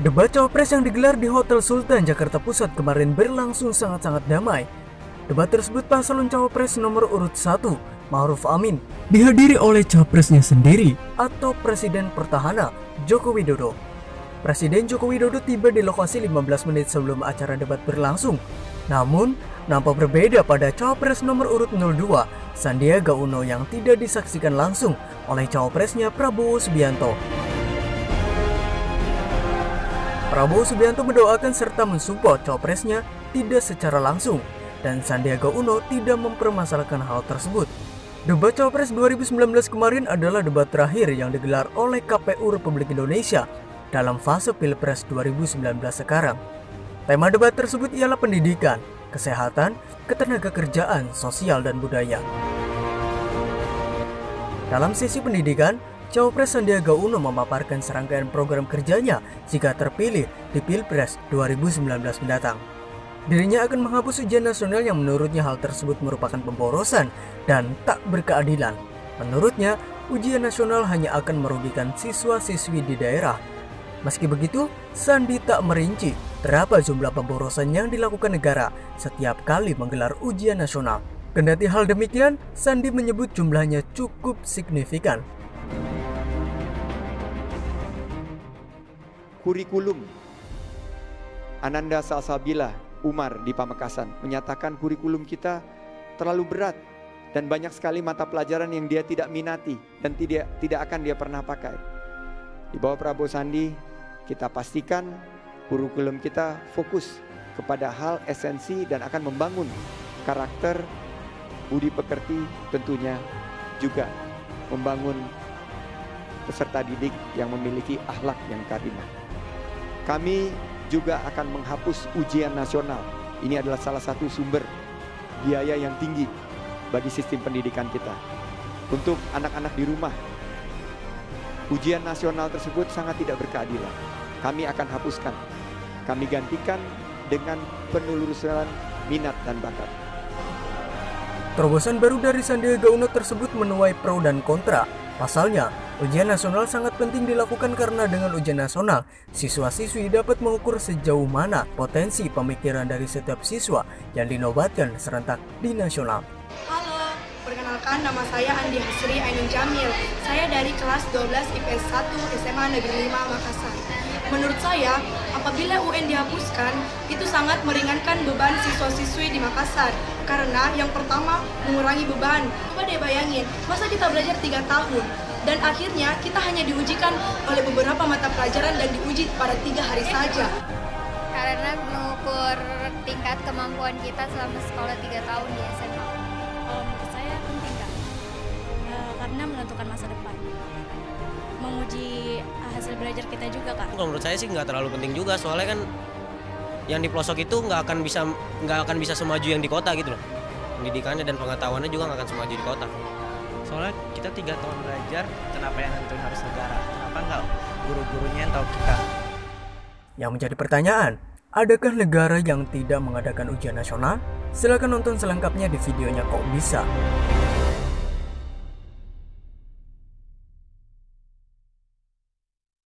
Debat Cawapres yang digelar di Hotel Sultan Jakarta Pusat kemarin berlangsung sangat-sangat damai. Debat tersebut paslon Cawapres nomor urut 1, Ma'ruf Amin, dihadiri oleh Cawapresnya sendiri atau Presiden Pertahanan Joko Widodo. Presiden Joko Widodo tiba di lokasi 15 menit sebelum acara debat berlangsung. Namun, nampak berbeda pada Cawapres nomor urut 02, Sandiaga Uno, yang tidak disaksikan langsung oleh Cawapresnya Prabowo Subianto. Prabowo Subianto mendoakan serta mensupport Cawapresnya tidak secara langsung, dan Sandiaga Uno tidak mempermasalahkan hal tersebut. Debat Cawapres 2019 kemarin adalah debat terakhir yang digelar oleh KPU Republik Indonesia dalam fase Pilpres 2019 sekarang. Tema debat tersebut ialah pendidikan, kesehatan, ketenagakerjaan, sosial, dan budaya. Dalam sesi pendidikan, Cawapres Sandiaga Uno memaparkan serangkaian program kerjanya jika terpilih di Pilpres 2019 mendatang. Dirinya akan menghapus ujian nasional yang menurutnya hal tersebut merupakan pemborosan dan tak berkeadilan. Menurutnya, ujian nasional hanya akan merugikan siswa-siswi di daerah. Meski begitu, Sandi tak merinci berapa jumlah pemborosan yang dilakukan negara setiap kali menggelar ujian nasional. Kendati hal demikian, Sandi menyebut jumlahnya cukup signifikan. Kurikulum, Ananda Salasabila Umar di Pamekasan menyatakan kurikulum kita terlalu berat dan banyak sekali mata pelajaran yang dia tidak minati dan tidak akan dia pernah pakai. Di bawah Prabowo Sandi, kita pastikan kurikulum kita fokus kepada hal esensi dan akan membangun karakter, budi pekerti, tentunya juga membangun peserta didik yang memiliki akhlak yang karimah. Kami juga akan menghapus ujian nasional. Ini adalah salah satu sumber biaya yang tinggi bagi sistem pendidikan kita. Untuk anak-anak di rumah, ujian nasional tersebut sangat tidak berkeadilan. Kami akan hapuskan. Kami gantikan dengan penelusuran minat dan bakat. Terobosan baru dari Sandiaga Uno tersebut menuai pro dan kontra. Pasalnya, ujian nasional sangat penting dilakukan karena dengan ujian nasional, siswa-siswi dapat mengukur sejauh mana potensi pemikiran dari setiap siswa yang dinobatkan serentak di nasional. Halo, perkenalkan nama saya Andi Hasri Ainun Jamil. Saya dari kelas 12 IPS 1 SMA Negeri 5 Makassar. Menurut saya, apabila UN dihapuskan, itu sangat meringankan beban siswa-siswi di Makassar. Karena yang pertama, mengurangi beban. Coba deh bayangin, masa kita belajar 3 tahun? Dan akhirnya kita hanya diujikan oleh beberapa mata pelajaran dan diuji pada 3 hari saja. Karena mengukur tingkat kemampuan kita selama sekolah 3 tahun di SMA. Kalau menurut saya penting kan? Karena menentukan masa depan. Menguji hasil belajar kita juga kan? Kalau menurut saya sih nggak terlalu penting juga, soalnya kan yang di pelosok itu nggak akan bisa semaju yang di kota gitu loh. Pendidikannya dan pengetahuannya juga nggak akan semaju di kota. Soalnya kita 3 tahun belajar, kenapa yang nentuin harus negara? Kenapa enggak guru-gurunya yang tahu kita? Yang menjadi pertanyaan, adakah negara yang tidak mengadakan ujian nasional? Silakan nonton selengkapnya di videonya Kok Bisa.